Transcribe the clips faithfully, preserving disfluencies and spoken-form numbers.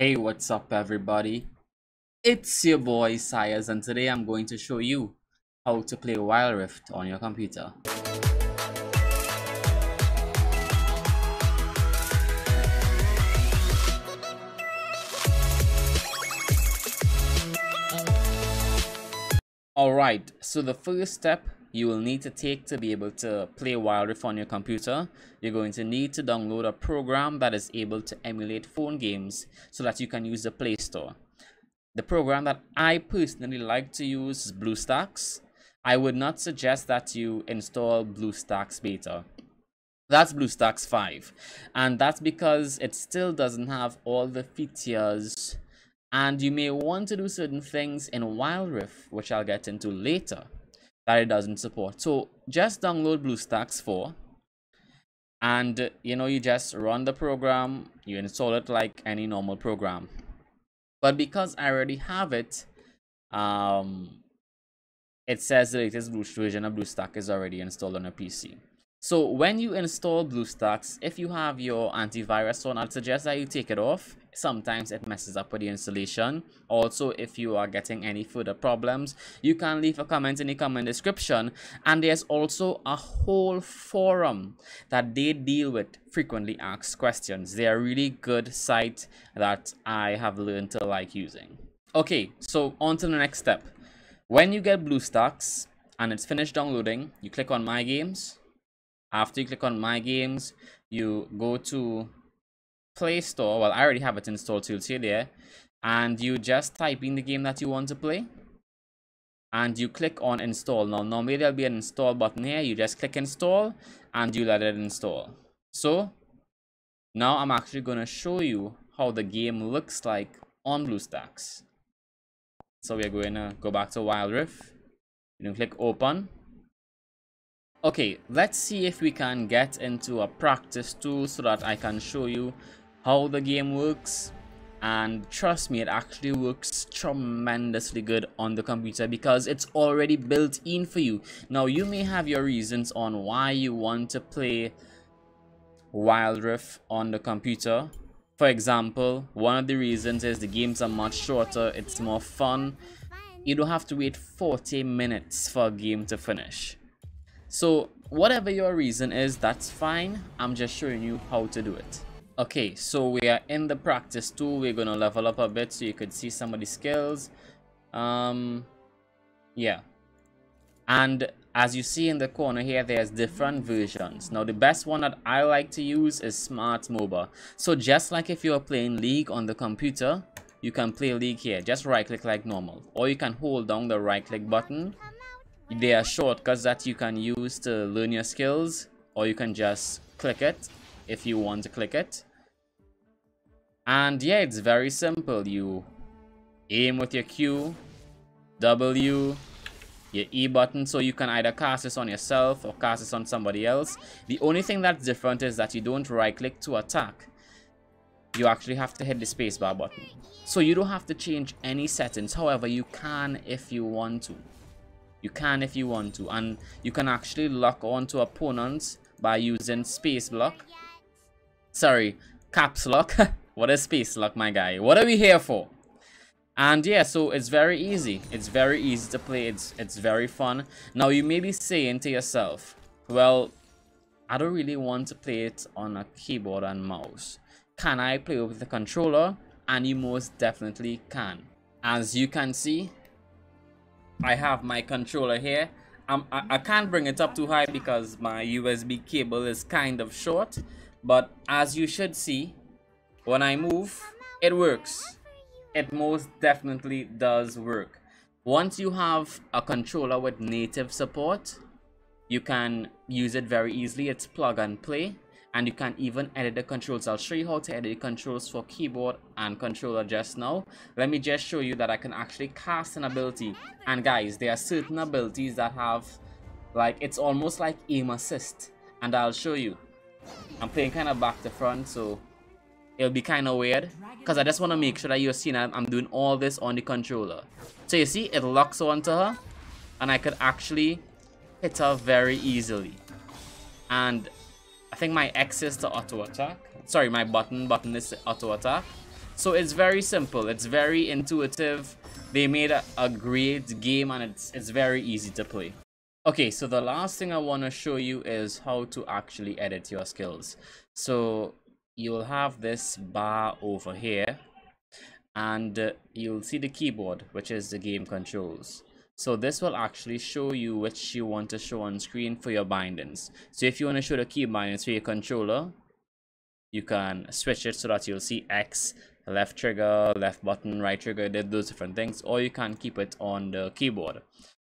Hey, what's up everybody, it's your boy Siahz, and today I'm going to show you how to play Wild Rift on your computer. Alright, so the first step you will need to take to be able to play Wild Rift on your computer, you're going to need to download a program that is able to emulate phone games so that you can use the Play Store. The program that I personally like to use is BlueStacks. I would not suggest that you install BlueStacks Beta. That's BlueStacks five, and that's because it still doesn't have all the features, and you may want to do certain things in Wild Rift, which I'll get into later, that it doesn't support. So just download BlueStacks four, and you know, you just run the program, you install it like any normal program. But because I already have it, um it says the latest version of BlueStacks is already installed on a P C. So when you install BlueStacks, if you have your antivirus on, I'd suggest that you take it off. Sometimes it messes up with the installation. Also, if you are getting any further problems, you can leave a comment in the comment description. And there's also a whole forum that they deal with frequently asked questions. They are a really good site that I have learned to like using. Okay, so on to the next step. When you get BlueStacks and it's finished downloading, you click on My Games. After you click on My Games, you go to Play Store. Well, I already have it installed, so you'll see there. And you just type in the game that you want to play, and you click on Install. Now, normally there'll be an Install button here. You just click Install, and you let it install. So, now I'm actually going to show you how the game looks like on BlueStacks. So, we're going to go back to Wild Rift. You can click Open. Okay, let's see if we can get into a practice tool so that I can show you how the game works. And trust me, it actually works tremendously good on the computer because it's already built in for you. Now, you may have your reasons on why you want to play Wild Rift on the computer. For example, one of the reasons is the games are much shorter, it's more fun. You don't have to wait forty minutes for a game to finish. So whatever your reason is, that's fine. I'm just showing you how to do it. Okay, so we are in the practice tool. We're gonna level up a bit so you could see some of the skills. Um, yeah. And as you see in the corner here, there's different versions. Now the best one that I like to use is Smart MOBA. So just like if you're playing League on the computer, you can play League here. Just right click like normal, or you can hold down the right click button. There are shortcuts that you can use to learn your skills, or you can just click it if you want to click it. And yeah, it's very simple. You aim with your Q, W, your E button, so you can either cast this on yourself or cast this on somebody else. The only thing that's different is that you don't right click to attack. You actually have to hit the spacebar button. So you don't have to change any settings. However, you can if you want to. You can if you want to, and you can actually lock on to opponents by using space block. Sorry, caps lock. What is space lock, my guy? What are we here for? And yeah, so it's very easy. It's very easy to play. It's, it's very fun. Now, you may be saying to yourself, well, I don't really want to play it on a keyboard and mouse. Can I play with the controller? And you most definitely can. As you can see, I have my controller here. Um, I, I can't bring it up too high because my U S B cable is kind of short. But as you should see, when I move, it works. It most definitely does work. Once you have a controller with native support, you can use it very easily. It's plug and play. And you can even edit the controls. I'll show you how to edit the controls for keyboard and controller just now. Let me just show you that I can actually cast an ability. And guys, there are certain abilities that have, like, it's almost like aim assist. And I'll show you. I'm playing kind of back to front, so it'll be kind of weird. Because I just want to make sure that you're seeing I'm doing all this on the controller. So you see, it locks onto her. And I could actually hit her very easily. And I think my X is the auto attack. Sorry, my button button is auto attack. So it's very simple, it's very intuitive. They made a, a great game, and it's, it's very easy to play. Okay, so the last thing I want to show you is how to actually edit your skills. So you'll have this bar over here, and uh, you'll see the keyboard, which is the game controls. So this will actually show you which you want to show on screen for your bindings. So if you want to show the key bindings for your controller, you can switch it so that you'll see X, left trigger, left button, right trigger, those different things, or you can keep it on the keyboard.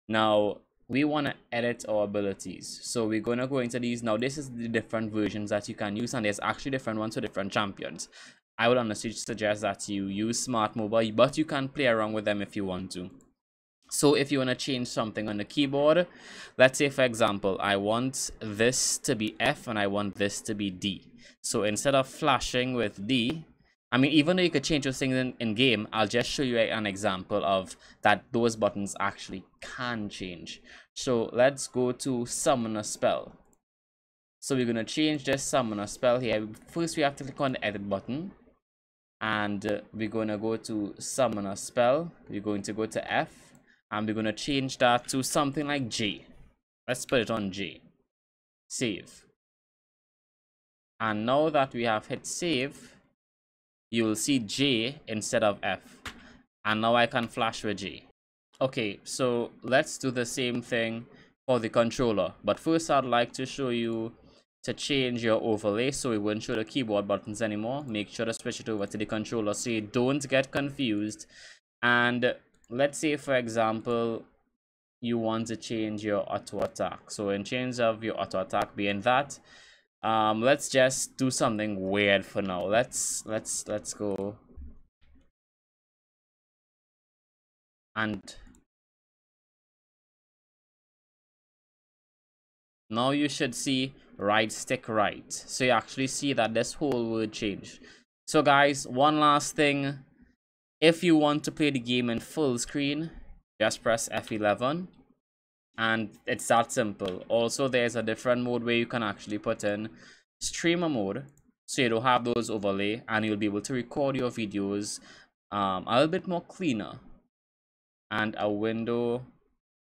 Now, we want to edit our abilities. So we're going to go into these. Now, this is the different versions that you can use, and there's actually different ones for different champions. I would honestly suggest that you use Smart MOBA, but you can play around with them if you want to. So if you want to change something on the keyboard, let's say, for example, I want this to be F and I want this to be D. So instead of flashing with D, I mean, even though you could change those things in, in game, I'll just show you a, an example of that those buttons actually can change. So let's go to summon a spell. So we're going to change this summon a spell here. First, we have to click on the edit button. And uh, we're going to go to summon a spell. We're going to go to F. And we're going to change that to something like J. Let's put it on J. Save. And now that we have hit save, you will see J instead of F. And now I can flash with J. Okay, so let's do the same thing for the controller. But first, I'd like to show you to change your overlay so it won't show the keyboard buttons anymore. Make sure to switch it over to the controller so you don't get confused. And let's say, for example, you want to change your auto attack. So in terms of your auto attack being that, um let's just do something weird for now. Let's let's let's go and now you should see right stick right, so you actually see that this whole word changed. So guys, one last thing. If you want to play the game in full screen, just press F eleven, and it's that simple. Also, there's a different mode where you can actually put in streamer mode, so you don't have those overlay, and you'll be able to record your videos um, a little bit more cleaner. And a window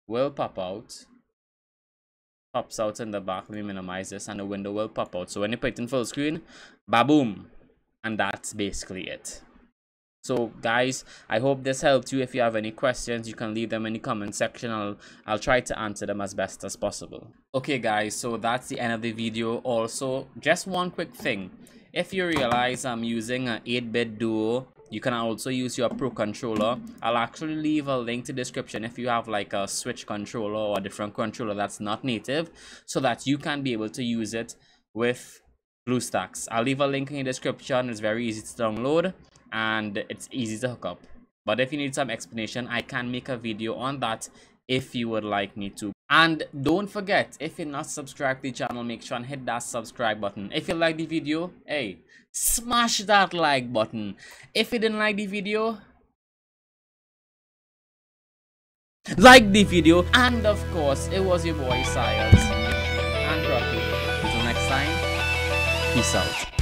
will pop out. Pops out in the back. Let me minimize this, and the window will pop out. So when you put it in full screen, ba-boom. And that's basically it. So guys, I hope this helped you. If you have any questions, you can leave them in the comment section. I'll, I'll try to answer them as best as possible. Okay guys, so that's the end of the video. Also, just one quick thing. If you realize I'm using an eight bit Duo, you can also use your Pro controller. I'll actually leave a link to the description if you have like a Switch controller or a different controller that's not native, so that you can be able to use it with BlueStacks. I'll leave a link in the description. It's very easy to download, and it's easy to hook up. But if you need some explanation, I can make a video on that if you would like me to. And don't forget, if you're not subscribed to the channel, make sure and hit that subscribe button. If you like the video, hey, smash that like button. If you didn't like the video, like the video. And of course, it was your boy Siahz and Rocky. Until next time, peace out.